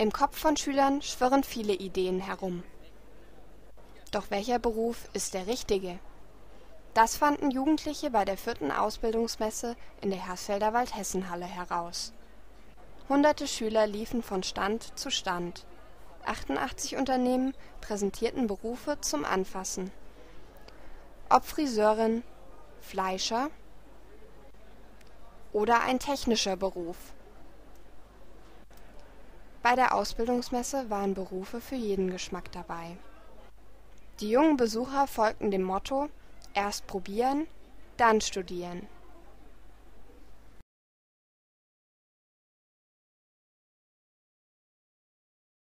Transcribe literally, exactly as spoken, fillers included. Im Kopf von Schülern schwirren viele Ideen herum. Doch welcher Beruf ist der richtige? Das fanden Jugendliche bei der vierten Ausbildungsmesse in der Hersfelder Waldhessenhalle heraus. Hunderte Schüler liefen von Stand zu Stand. achtundachtzig Unternehmen präsentierten Berufe zum Anfassen. Ob Friseurin, Fleischer oder ein technischer Beruf. Bei der Ausbildungsmesse waren Berufe für jeden Geschmack dabei. Die jungen Besucher folgten dem Motto: erst probieren, dann studieren.